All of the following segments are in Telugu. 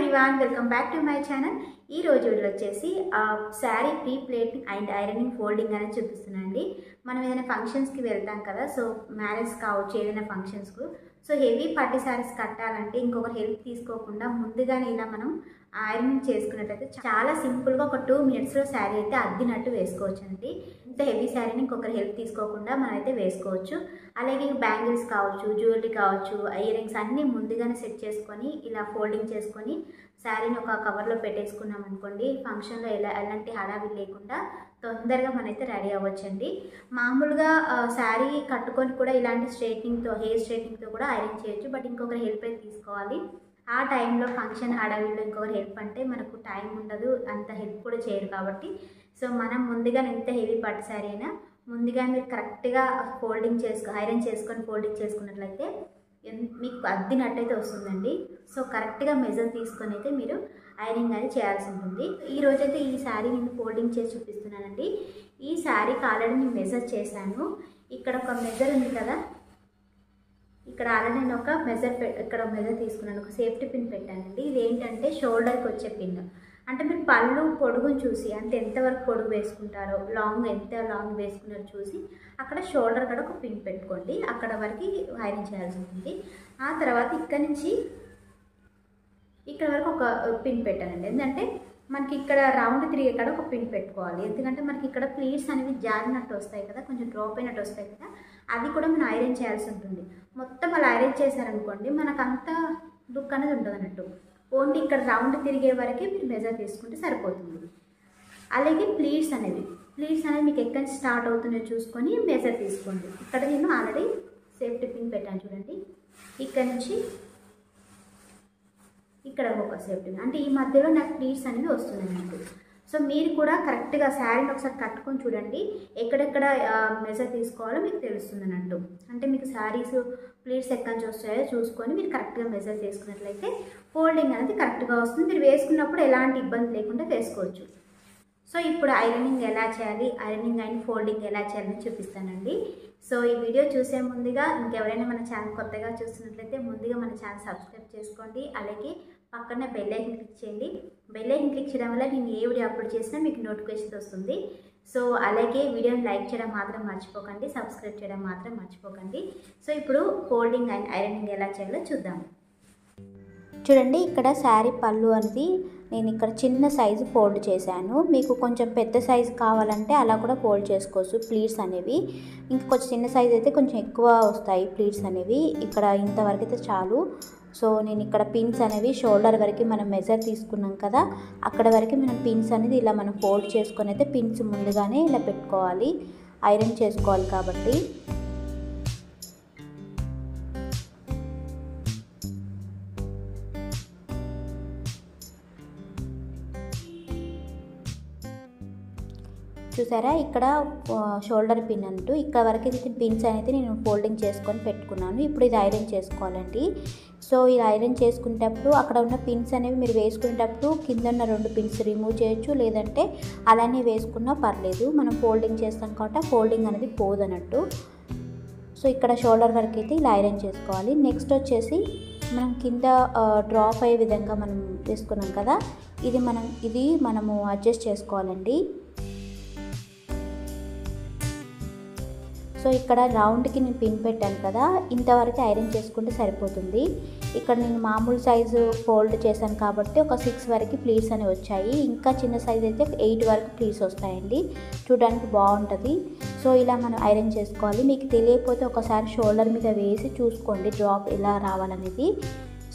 Everyone welcome back to my channel. ई रोज़ु वच्चेसी sari pre pleating and ironing folding अने चूपिस्तुन्नानु। मनम एदैना फंक्षन्स की वेल्ताम कदा, सो मैरेज कावच्चु एदैना फंक्षन्स कु, सो हेवी पट्टी सारीस कट्टालंटे इंकोकरि हेल्प तीसुकोकुंडा मुंदुगाने इला मनम आयरनिंग चेसुकुन्नट्लयिते चाला सिंपल गा ओक 2 मिनिट्स लो सारी अयिते अद्दिनट्टु वेसुकोवच्चंडी। इंत हेवी सारीनि इंकोकरि हेल्प तीसुकोकुंडा मनमैते वेसुकोवच्चु। अलागे बैंगल्स कावच्चु, ज्युवेलरी कावच्चु, इयरिंग्स अन्नी मुंदुगाने सेट चेसुकोनि इला फोल्डिंग चेसुकोनि सारीनि ओक कवर लो पेट्टेसुकुन्नाम अनुकोंडि। फंक्षन लो एलांटि हड़ाविडि लेकुंडा तोंदरगा मनमैते रेडी अव्वच्चंडी। मामूलुगा सारी कट्टुकोनि कूडा इलांटि स्ट्रेटनिंग तो हेयर स्ट्रेटनिंग तो कूडा आयरन चेयोच्चु, बट इंकोकरि हेल्प अयिते तीसुकोवाली। आ टाइम लो फंक्षन हड़ाविडिलो इंकोकरि हेल्प अंटे मनकु टाइम उंडदु, अंत हेल्प कूडा चेयरु काबट्टि। सो मनं मुंदुगा इंत हेवी पट्टु सारी अयिना मुंदुगा मीरु करेक्ट गा फोल्डिंग चेसुको आयरन चेसुकोनि फोल्डिंग चेसुकुन्नट्लयिते मीकु अद्दिनट्लयिते वस्तुंदंडी। सो करेक्ट गा मेजर तीसुकोनि अयिते मीरु आयरनिंग अयिते चेयाल्सि उंटुंदी। ई रोज़ु अयिते ई सारी नेनु फोल्डिंग चेसि चूपिस्तुन्नानंडी। ई सारी आल्रेडీ नेनु मेजर चेशानु, इक्कड ओक मेजर उंदी कदा, इक्कड आल्रेडీ नेनु ओक मेजर इक्कड मेजर तीसुकुन्नानु, ओक सेफ्टी पिन पेट्टाనండి। ఇది ఏంటంటే షోల్డర్ కి వచ్చే పిన్, అంటే మీరు పళ్ళు పొడుగుని చూసి అంటే ఎంత వరకు పొడుగు వేసుకుంటారో, లాంగ్ ఎంత లాంగ్ వేసుకున్నారో చూసి అక్కడ షోల్డర్ కడ ఒక పిన్ పెట్టుకోండి, అక్కడ వరకు ఐరన్ చేయాల్సి ఉంటుంది। ఆ తర్వాత ఇక్కడి నుంచి ఇక్కడ వరకు ఒక పిన్ పెట్టాలండి, ఎందుకంటే మనకి ఇక్కడ రౌండ్ తిరిగే కాడ ఒక పిన్ పెట్టుకోవాలి, ఎందుకంటే మనకి ఇక్కడ ప్లీట్స్ అనేవి జారినట్టు వస్తాయి కదా, కొంచెం డ్రాప్ అయినట్టు వస్తాయి కదా, అది కూడా మనం ఐరన్ చేయాల్సి ఉంటుంది। మొత్తం అలా ఐరన్ చేశారనుకోండి మనకు అంత లుక్ అనేది ఉండదు అన్నట్టు, ఓన్లీ ఇక్కడ రౌండ్ తిరిగే వరకే మీరు మెజర్ తీసుకుంటే సరిపోతుంది। అలాగే ప్లీట్స్ అనేవి మీకు ఎక్కడి నుంచి స్టార్ట్ అవుతుందో చూసుకొని మెజర్ తీసుకోండి। ఇక్కడ నేను ఆల్రెడీ సేఫ్టీ పిన్ పెట్టాను చూడండి, ఇక్కడ నుంచి ఇక్కడ ఒక సేఫ్టీ అంటే ఈ మధ్యలో నాకు ప్లీట్స్ అనేవి వస్తున్నాయి నాకు। సో మీరు కూడా కరెక్ట్గా శారీని ఒకసారి కట్టుకొని చూడండి, ఎక్కడెక్కడ మెజర్ తీసుకోవాలో మీకు తెలుస్తుంది అన్నట్టు, అంటే మీకు శారీస్ ప్లీట్స్ ఎక్కడి నుంచి వస్తాయో చూసుకొని మీరు కరెక్ట్గా మెజర్ తీసుకున్నట్లయితే ఫోల్డింగ్ అనేది కరెక్ట్గా వస్తుంది, మీరు వేసుకున్నప్పుడు ఎలాంటి ఇబ్బంది లేకుండా వేసుకోవచ్చు। సో ఇప్పుడు ఐరనింగ్ ఎలా చేయాలి, ఐరనింగ్ అండ్ ఫోల్డింగ్ ఎలా చేయాలని చూపిస్తానండి। సో ఈ వీడియో చూసే ముందుగా ఇంకెవరైనా మన ఛానల్ కొత్తగా చూస్తున్నట్లయితే ముందుగా మన ఛానల్ సబ్స్క్రైబ్ చేసుకోండి, అలాగే పక్కన బెల్ ఐకాన్ క్లిక్ చేయండి। బెల్ ఐకాన్ క్లిక్ చేయడం వల్ల నేను ఏ వీడియో అప్లోడ్ చేసినా మీకు నోటిఫికేషన్ వస్తుంది। సో అలాగే వీడియోని లైక్ చేయడం మాత్రం మర్చిపోకండి, సబ్స్క్రైబ్ చేయడం మాత్రం మర్చిపోకండి। సో ఇప్పుడు ఫోల్డింగ్ అండ్ ఐరనింగ్ ఎలా చేయాలో చూద్దాం। చూడండి ఇక్కడ శారీ పళ్ళు అనేది నేను ఇక్కడ చిన్న సైజు ఫోల్డ్ చేశాను, మీకు కొంచెం పెద్ద సైజు కావాలంటే అలా కూడా ఫోల్డ్ చేసుకోవచ్చు। ప్లీట్స్ అనేవి ఇంకొంచెం చిన్న సైజు అయితే కొంచెం ఎక్కువ వస్తాయి, ప్లీట్స్ అనేవి ఇక్కడ ఇంతవరకు అయితే చాలు। సో నేను ఇక్కడ పిన్స్ అనేవి షోల్డర్ వరకు మనం మెజర్ తీసుకున్నాం కదా, అక్కడ వరకు మనం పిన్స్ అనేది ఇలా మనం ఫోల్డ్ చేసుకొని అయితే పిన్స్ ముందుగానే ఇలా పెట్టుకోవాలి, ఐరన్ చేసుకోవాలి కాబట్టి। చూసారా ఇక్కడ షోల్డర్ పిన్ అంటూ ఇక్కడ వరకు అయితే పిన్స్ అనేది నేను ఫోల్డింగ్ చేసుకొని పెట్టుకున్నాను, ఇప్పుడు ఇది ఐరన్ చేసుకోవాలండి। సో ఇది ఐరన్ చేసుకునేటప్పుడు అక్కడ ఉన్న పిన్స్ అనేవి మీరు వేసుకునేటప్పుడు కింద ఉన్న 2 పిన్స్ రిమూవ్ చేయొచ్చు, లేదంటే అలానే వేసుకున్నా పర్లేదు, మనం ఫోల్డింగ్ చేస్తాం కాబట్టి ఫోల్డింగ్ అనేది పోదన్నట్టు। సో ఇక్కడ షోల్డర్ వరకు అయితే ఇలా ఐరన్ చేసుకోవాలి। నెక్స్ట్ వచ్చేసి మనం కింద డ్రాప్ అయ్యే విధంగా మనం తీసుకున్నాం కదా, ఇది మనము అడ్జస్ట్ చేసుకోవాలండి। సో ఇక్కడ రౌండ్కి నేను పిన్ పెట్టాను కదా, ఇంతవరకు ఐరన్ చేసుకుంటే సరిపోతుంది। ఇక్కడ నేను మామూలు సైజు ఫోల్డ్ చేశాను కాబట్టి ఒక 6 వరకు ప్లీట్స్ అనేవి వచ్చాయి, ఇంకా చిన్న సైజ్ అయితే 8 వరకు ప్లీట్స్ వస్తాయండి, చూడడానికి బాగుంటుంది। సో ఇలా మనం ఐరన్ చేసుకోవాలి, మీకు తెలియకపోతే ఒకసారి షోల్డర్ మీద వేసి చూసుకోండి డ్రాప్ ఎలా రావాలనేది।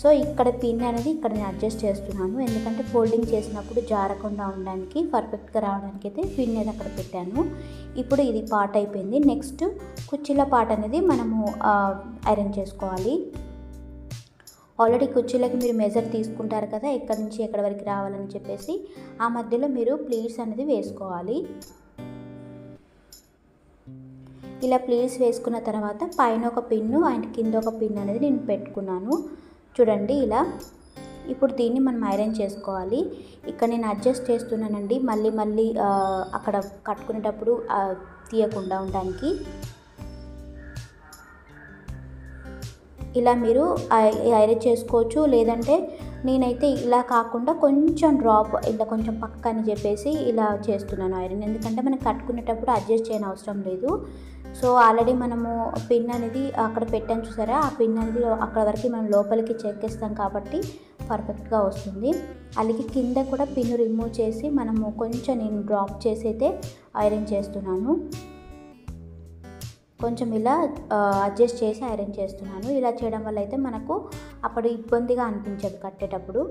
సో ఇక్కడ పిన్ అనేది ఇక్కడ నేను అడ్జస్ట్ చేస్తున్నాను, ఎందుకంటే ఫోల్డింగ్ చేసినప్పుడు జారకుండా ఉండడానికి పర్ఫెక్ట్గా రావడానికి అయితే పిన్ అనేది అక్కడ పెట్టాను। ఇప్పుడు ఇది పార్ట్ అయిపోయింది, నెక్స్ట్ కుర్చీల పార్ట్ అనేది మనము ఐరన్ చేసుకోవాలి। ఆల్రెడీ కుర్చీలకి మీరు మెజర్ తీసుకుంటారు కదా, ఎక్కడి నుంచి ఎక్కడి వరకు రావాలని చెప్పేసి ఆ మధ్యలో మీరు ప్లీట్స్ అనేది వేసుకోవాలి। ఇలా ప్లీట్స్ వేసుకున్న తర్వాత పైన ఒక పిన్ను అండ్ కింద ఒక పిన్ అనేది నేను పెట్టుకున్నాను చూడండి ఇలా। ఇప్పుడు దీన్ని మనం ఐరన్ చేసుకోవాలి, ఇక్కడ నేను అడ్జస్ట్ చేస్తున్నానండి మళ్ళీ అక్కడ కట్టుకునేటప్పుడు తీయకుండా ఉండడానికి। ఇలా మీరు ఐరన్ చేసుకోవచ్చు, లేదంటే నేనైతే ఇలా కాకుండా కొంచెం డ్రాప్ ఇలా కొంచెం పక్క అని చెప్పేసి ఇలా చేస్తున్నాను ఐరన్. ఎందుకంటే మనం కట్టుకునేటప్పుడు అడ్జస్ట్ చేయని అవసరం లేదు. సో ఆల్రెడీ మనము పిన్ అనేది అక్కడ పెట్టాను చూసారా, ఆ పిన్ అనేది అక్కడ వరకు మనం లోపలికి చెక్కేస్తాం కాబట్టి పర్ఫెక్ట్గా వస్తుంది. అలాగే కింద కూడా పిన్ రిమూవ్ చేసి మనము కొంచెం నేను డ్రాప్ చేసి అయితే ఐరన్ చేస్తున్నాను. కొంచెం ఇలా అడ్జస్ట్ చేసి ఐరన్ చేస్తున్నాను. ఇలా చేయడం వల్ల అయితే మనకు అప్పుడు ఇబ్బందిగా అనిపించదు కట్టేటప్పుడు.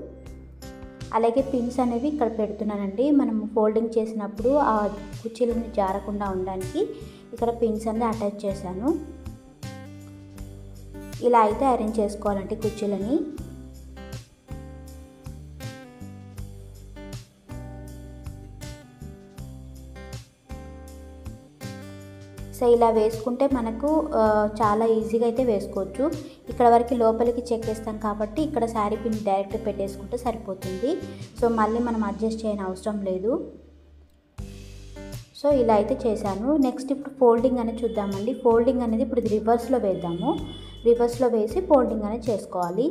అలాగే పిన్స్ అనేవి ఇక్కడ పెడుతున్నానండి, మనం ఫోల్డింగ్ చేసినప్పుడు ఆ కుర్చీలను జారకుండా ఉండడానికి ఇక్కడ పిన్స్ అనేది అటాచ్ చేశాను. ఇలా అయితే అరేంజ్ చేసుకోవాలంటే కుర్చీలని. సో ఇలా వేసుకుంటే మనకు చాలా ఈజీగా అయితే వేసుకోవచ్చు. ఇక్కడ వరకు లోపలికి చెక్కేస్తాం కాబట్టి ఇక్కడ శారీ పిన్ డైరెక్ట్ పెట్టేసుకుంటే సరిపోతుంది. సో మళ్ళీ మనం అడ్జస్ట్ చేయని అవసరం లేదు. సో ఇలా అయితే చేశాను. నెక్స్ట్ ఇప్పుడు ఫోల్డింగ్ అనేది చూద్దామండి. ఫోల్డింగ్ అనేది ఇప్పుడు రివర్స్లో వేద్దాము. రివర్స్లో వేసి ఫోల్డింగ్ అనేది చేసుకోవాలి.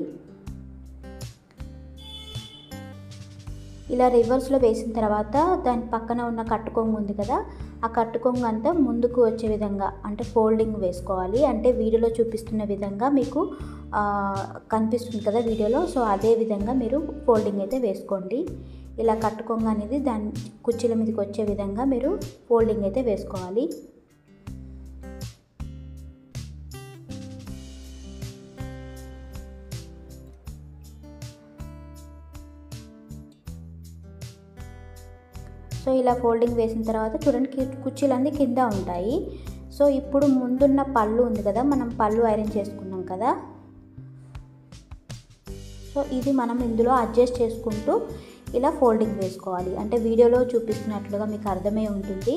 ఇలా రివర్స్లో వేసిన తర్వాత దాని పక్కన ఉన్న కట్టుకొంగు ఉంది కదా, ఆ కట్టుకొంగు అంతా ముందుకు వచ్చే విధంగా అంటే ఫోల్డింగ్ వేసుకోవాలి. అంటే వీడియోలో చూపిస్తున్న విధంగా మీకు కనిపిస్తుంది కదా వీడియోలో, సో అదే విధంగా మీరు ఫోల్డింగ్ అయితే వేసుకోండి. ఇలా కట్టుకొంగు అనేది దాని కుర్చీల మీదకి వచ్చే విధంగా మీరు ఫోల్డింగ్ అయితే వేసుకోవాలి. సో ఇలా ఫోల్డింగ్ వేసిన తర్వాత చూడండి కుర్చీలన్నీ కింద ఉంటాయి. సో ఇప్పుడు ముందున్న పళ్ళు ఉంది కదా, మనం పళ్ళు ఐరన్ చేసుకున్నాం కదా, సో ఇది మనం ఇందులో అడ్జస్ట్ చేసుకుంటూ ఇలా ఫోల్డింగ్ వేసుకోవాలి. అంటే వీడియోలో చూపిస్తున్నట్లుగా మీకు అర్థమై ఉంటుంది.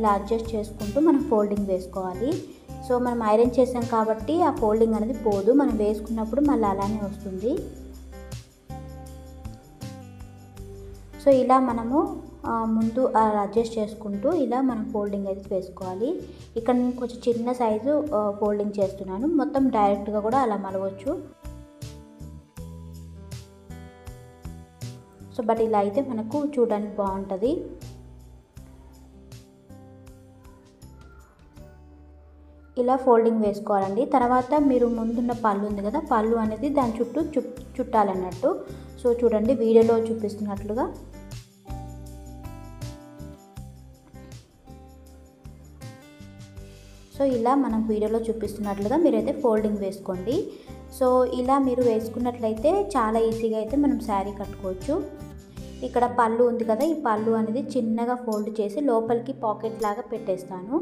ఇలా అడ్జస్ట్ చేసుకుంటూ మనం ఫోల్డింగ్ వేసుకోవాలి. సో మనం ఐరన్ చేసాం కాబట్టి ఆ ఫోల్డింగ్ అనేది పోదు, మనం వేసుకున్నప్పుడు మళ్ళీ అలానే వస్తుంది. సో ఇలా మనము ముందు అడ్జస్ట్ చేసుకుంటూ ఇలా మనం ఫోల్డింగ్ అయితే వేసుకోవాలి. ఇక్కడ నేను కొంచెం చిన్న సైజు ఫోల్డింగ్ చేస్తున్నాను, మొత్తం డైరెక్ట్గా కూడా అలా మలవచ్చు. సో బట్ ఇలా అయితే మనకు చూడడానికి బాగుంటుంది. ఇలా ఫోల్డింగ్ వేసుకోవాలండి. తర్వాత మీరు ముందున్న పళ్ళు ఉంది కదా, పళ్ళు అనేది దాని చుట్టూ చుట్టాలన్నట్టు. సో చూడండి వీడియోలో చూపిస్తున్నట్లుగా. సో ఇలా మనం వీడియోలో చూపిస్తున్నట్లుగా మీరైతే ఫోల్డింగ్ వేసుకోండి. సో ఇలా మీరు వేసుకున్నట్లయితే చాలా ఈజీగా అయితే మనం శారీ కట్టుకోవచ్చు. ఇక్కడ పళ్ళు ఉంది కదా, ఈ పళ్ళు అనేది చిన్నగా ఫోల్డ్ చేసి లోపలికి పాకెట్ లాగా పెట్టేస్తాను.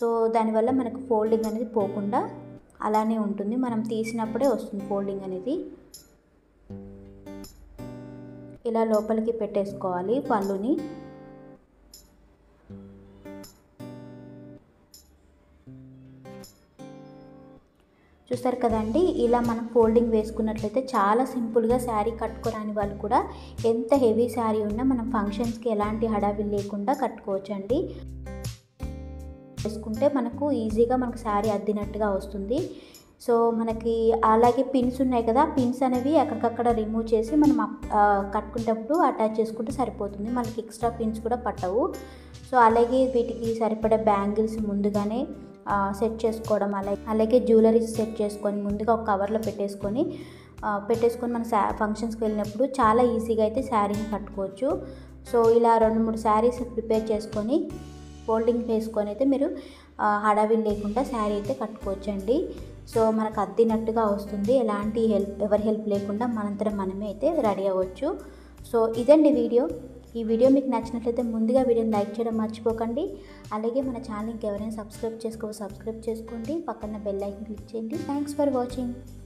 సో దానివల్ల మనకు ఫోల్డింగ్ అనేది పోకుండా అలానే ఉంటుంది, మనం తీసినప్పుడే వస్తుంది ఫోల్డింగ్ అనేది. ఇలా లోపలికి పెట్టేసుకోవాలి పళ్ళుని. చూస్తారు కదండి, ఇలా మనం ఫోల్డింగ్ వేసుకున్నట్లయితే చాలా సింపుల్గా శారీ కట్టుకోరాని వాళ్ళు కూడా ఎంత హెవీ శారీ ఉన్నా మనం ఫంక్షన్స్కి ఎలాంటి హడావిడి లేకుండా కట్టుకోవచ్చండి. వేసుకుంటే మనకు ఈజీగా మనకు శారీ అద్దినట్టుగా వస్తుంది. సో మనకి అలాగే పిన్స్ ఉన్నాయి కదా, పిన్స్ అనేవి అక్కడికక్కడ రిమూవ్ చేసి మనం కట్టుకునేటప్పుడు అటాచ్ చేసుకుంటే సరిపోతుంది, మనకి ఎక్స్ట్రా పిన్స్ కూడా పట్టవు. సో అలాగే వీటికి సరిపడే బ్యాంగిల్స్ ముందుగానే సెట్ చేసుకోవడం, అలాగే జ్యువెలరీస్ సెట్ చేసుకొని ముందుగా ఒక కవర్లో పెట్టేసుకొని మన ఫంక్షన్స్కి వెళ్ళినప్పుడు చాలా ఈజీగా అయితే శారీని కట్టుకోవచ్చు. సో ఇలా 2-3 శారీస్ ప్రిపేర్ చేసుకొని ఫోల్డింగ్ వేసుకొని అయితే మీరు హడావిడి లేకుండా శారీ అయితే కట్టుకోవచ్చండి. సో మనకు అద్దినట్టుగా వస్తుంది, ఎలాంటి ఎవరి హెల్ప్ లేకుండా మనంతరం మనమే అయితే రెడీ అవ్వచ్చు. సో ఇదండి వీడియో. ఈ వీడియో మీకు నచ్చినట్లయితే ముందుగా వీడియోని లైక్ చేయడం మర్చిపోకండి. అలాగే మన ఛానల్కి ఎవరైనా సబ్స్క్రైబ్ చేసుకోండి. పక్కన బెల్ ఐకాన్ క్లిక్ చేయండి. Thanks for watching.